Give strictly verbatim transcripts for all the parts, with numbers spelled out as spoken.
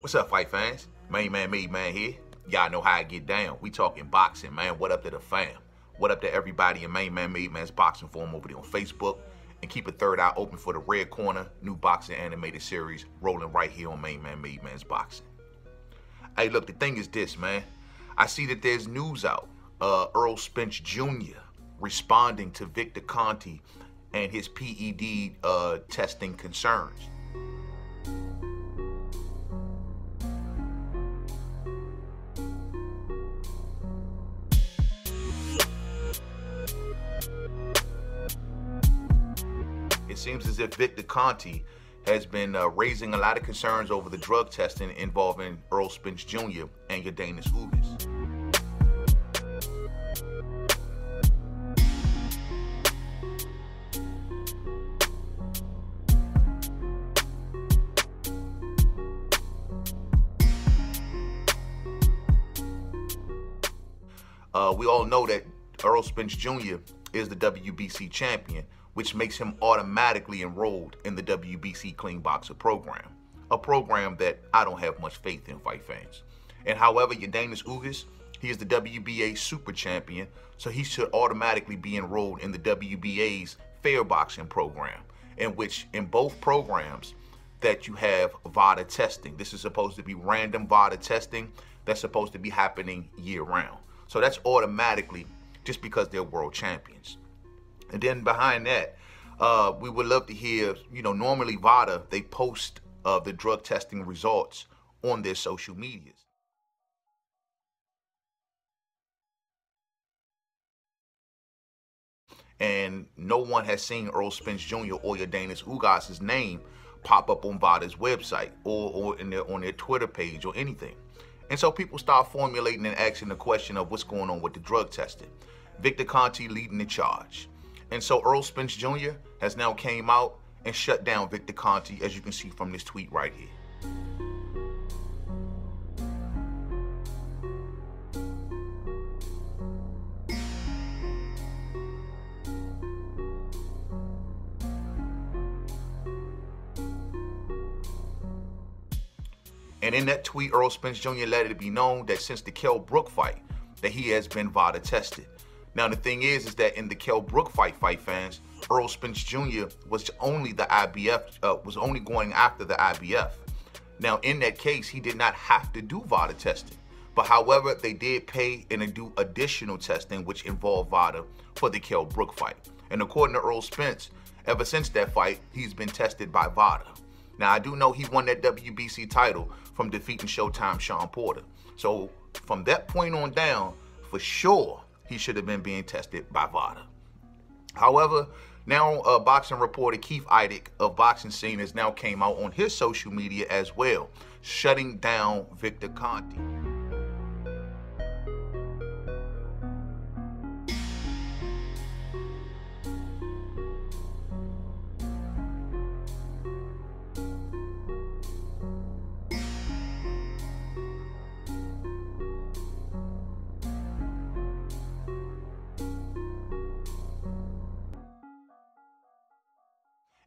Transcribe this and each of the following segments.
What's up, fight fans? Main man, me man here. Y'all know how I get down. We talking boxing, man. What up to the fam? What up to everybody in Main Man, me man's boxing forum over there on Facebook? And keep a third eye open for the Red Corner new boxing animated series rolling right here on Main Man, me man's boxing. Hey, look, the thing is this, man. I see that there's news out. Uh, Errol Spence Junior responding to Victor Conte and his P E D uh, testing concerns. It seems as if Victor Conte has been uh, raising a lot of concerns over the drug testing involving Errol Spence Junior and Yudanis Ugas. Uh, we all know that Errol Spence Junior is the W B C champion, which makes him automatically enrolled in the W B C Clean Boxer program, a program that I don't have much faith in, fight fans. And however, Yudanis Ugas, he is the W B A super champion, so he should automatically be enrolled in the W B A's fair boxing program, in which in both programs that you have VADA testing. This is supposed to be random VADA testing that's supposed to be happening year round. So that's automatically just because they're world champions. And then behind that, uh, we would love to hear, you know, normally VADA, they post uh, the drug testing results on their social medias. And no one has seen Errol Spence Junior or Yordenis Ugas' name pop up on VADA's website or, or in their, on their Twitter page or anything. And so people start formulating and asking the question of what's going on with the drug testing. Victor Conte leading the charge. And so Errol Spence Junior has now came out and shut down Victor Conte, as you can see from this tweet right here. And in that tweet, Errol Spence Junior let it be known that since the Kell Brook fight, that he has been VADA tested. Now, the thing is, is that in the Kell Brook fight, fight fans, Errol Spence Junior was only the I B F, uh, was only going after the I B F. Now, in that case, he did not have to do VADA testing. But however, they did pay and do additional testing, which involved VADA for the Kell Brook fight. And according to Errol Spence, ever since that fight, he's been tested by VADA. Now, I do know he won that W B C title from defeating Showtime Sean Porter. So from that point on down, for sure, he should have been being tested by VADA. However, now uh, boxing reporter Keith Idec of Boxing Scene has now came out on his social media as well, shutting down Victor Conte.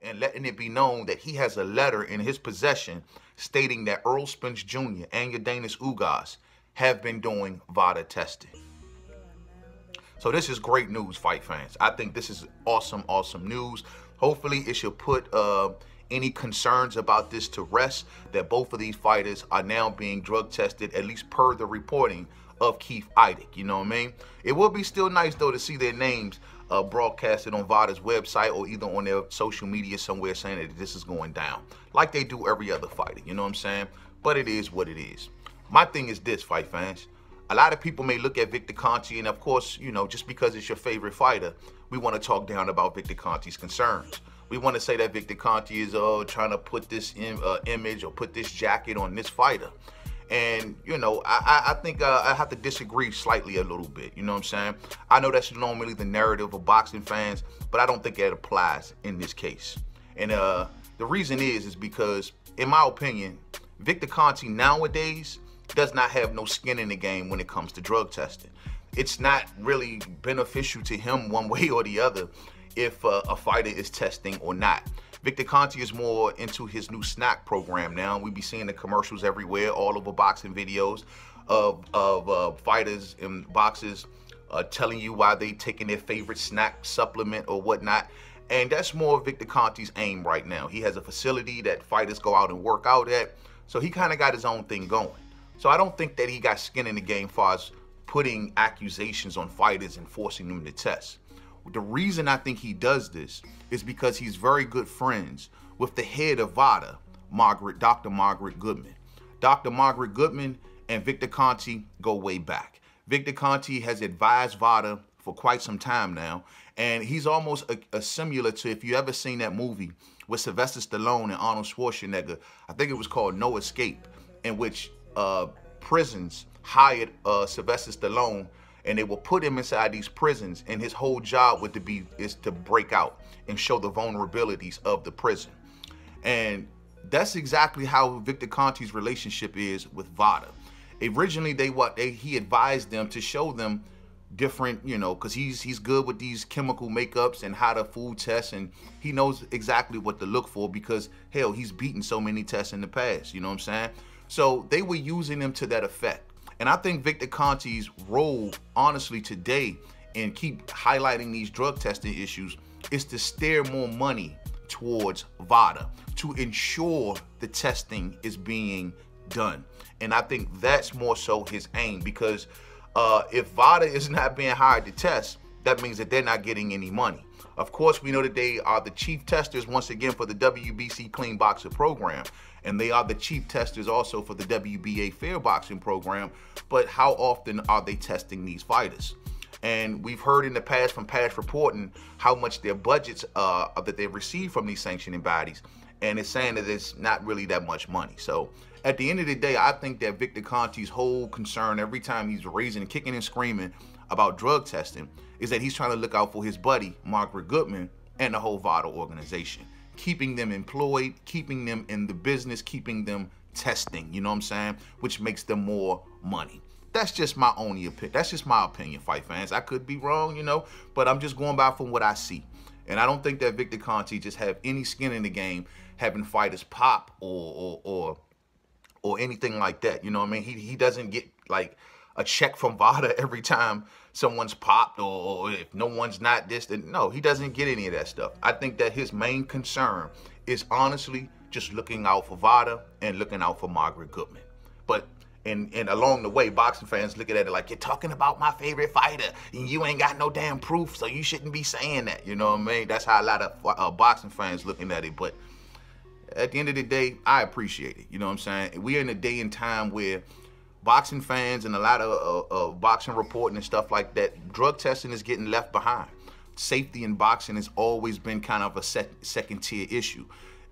And letting it be known that he has a letter in his possession stating that Errol Spence Junior and Yudanis Ugas have been doing VADA testing. So this is great news, fight fans. I think this is awesome, awesome news. Hopefully it should put uh, any concerns about this to rest, that both of these fighters are now being drug tested, at least per the reporting of Keith Idec, you know what I mean? It would be still nice, though, to see their names uh, broadcasted on VADA's website or either on their social media somewhere saying that this is going down, like they do every other fighter, you know what I'm saying? But it is what it is. My thing is this, fight fans. A lot of people may look at Victor Conte, and of course, you know, just because it's your favorite fighter, we want to talk down about Victor Conte's concerns. We want to say that Victor Conte is uh, trying to put this im uh, image or put this jacket on this fighter. And, you know, I, I think uh, I have to disagree slightly a little bit, you know what I'm saying? I know that's normally the narrative of boxing fans, but I don't think that applies in this case. And uh, the reason is, is because, in my opinion, Victor Conte nowadays does not have no skin in the game when it comes to drug testing. It's not really beneficial to him one way or the other if uh, a fighter is testing or not. Victor Conte is more into his new snack program now. We be seeing the commercials everywhere, all over boxing videos of, of uh, fighters and boxers uh, telling you why they taking their favorite snack supplement or whatnot. And that's more Victor Conte's aim right now. He has a facility that fighters go out and work out at. So he kind of got his own thing going. So I don't think that he got skin in the game as far as putting accusations on fighters and forcing them to test. The reason I think he does this is because he's very good friends with the head of VADA, Margaret, Doctor Margaret Goodman. Doctor Margaret Goodman and Victor Conte go way back. Victor Conte has advised VADA for quite some time now, and he's almost a, a similar to, if you ever seen that movie with Sylvester Stallone and Arnold Schwarzenegger, I think it was called No Escape, in which uh, prisons hired uh, Sylvester Stallone, and they will put him inside these prisons, and his whole job would to be is to break out and show the vulnerabilities of the prison. And that's exactly how Victor Conte's relationship is with VADA. Originally, they what they, he advised them to show them different, you know, because he's he's good with these chemical makeups and how to food test, and he knows exactly what to look for because hell, he's beaten so many tests in the past. You know what I'm saying? So they were using him to that effect. And I think Victor Conte's role, honestly, today, and keep highlighting these drug testing issues, is to steer more money towards VADA to ensure the testing is being done. And I think that's more so his aim, because uh, if VADA is not being hired to test, that means that they're not getting any money. Of course, we know that they are the chief testers once again for the W B C Clean Boxer program. And they are the chief testers also for the W B A Fair Boxing program, but how often are they testing these fighters? And we've heard in the past from past reporting how much their budgets uh, that they receive from these sanctioning bodies, and it's saying that it's not really that much money. So at the end of the day, I think that Victor Conte's whole concern every time he's raising, kicking and screaming about drug testing is that he's trying to look out for his buddy, Margaret Goodman, and the whole VADA organization. Keeping them employed, keeping them in the business, keeping them testing, you know what I'm saying? Which makes them more money. That's just my only opinion. That's just my opinion, fight fans. I could be wrong, you know, but I'm just going by from what I see. And I don't think that Victor Conte just have any skin in the game having fighters pop or or or, or anything like that. You know what I mean? He, he doesn't get like a check from VADA every time someone's popped, or, or if no one's not this, then no, he doesn't get any of that stuff. I think that his main concern is honestly just looking out for VADA and looking out for Margaret Goodman. But and and along the way, boxing fans look at it like, you're talking about my favorite fighter and you ain't got no damn proof, so you shouldn't be saying that. You know what I mean? That's how a lot of uh, boxing fans looking at it. But at the end of the day, I appreciate it. You know what I'm saying? We're in a day and time where boxing fans and a lot of uh, uh, boxing reporting and stuff like that, drug testing is getting left behind. Safety in boxing has always been kind of a sec second tier issue,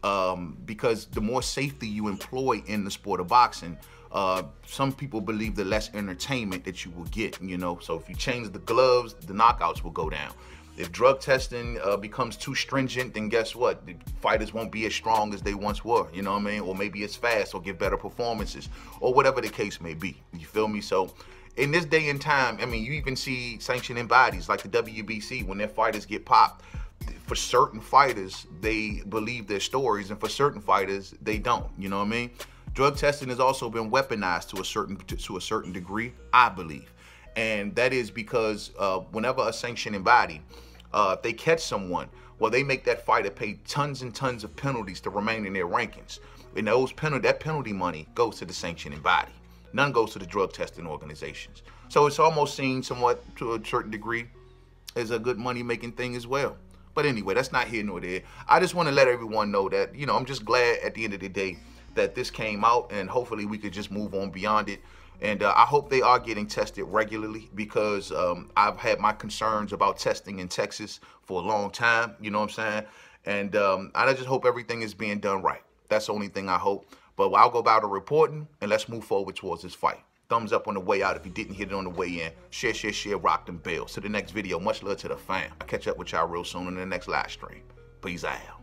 um, because the more safety you employ in the sport of boxing, uh, some people believe the less entertainment that you will get, you know? So if you change the gloves, the knockouts will go down. If drug testing uh, becomes too stringent, then guess what? The fighters won't be as strong as they once were, you know what I mean? Or maybe as fast, or give better performances, or whatever the case may be, you feel me? So in this day and time, I mean, you even see sanctioning bodies like the W B C, when their fighters get popped, for certain fighters, they believe their stories, and for certain fighters, they don't, you know what I mean? Drug testing has also been weaponized to a certain, to a certain degree, I believe. And that is because uh, whenever a sanctioning body, Uh, if they catch someone, well, they make that fighter pay tons and tons of penalties to remain in their rankings. And those penalty, that penalty money goes to the sanctioning body. None goes to the drug testing organizations. So it's almost seen somewhat, to a certain degree, as a good money-making thing as well. But anyway, that's not here nor there. I just want to let everyone know that, you know, I'm just glad at the end of the day that this came out, and hopefully we could just move on beyond it. And uh, I hope they are getting tested regularly, because um, I've had my concerns about testing in Texas for a long time, you know what I'm saying? And um, I just hope everything is being done right. That's the only thing I hope. But I'll go about to reporting, and let's move forward towards this fight. Thumbs up on the way out if you didn't hit it on the way in. Share, share, share, rock them bells. To the next video, much love to the fam. I'll catch up with y'all real soon in the next live stream. Peace out.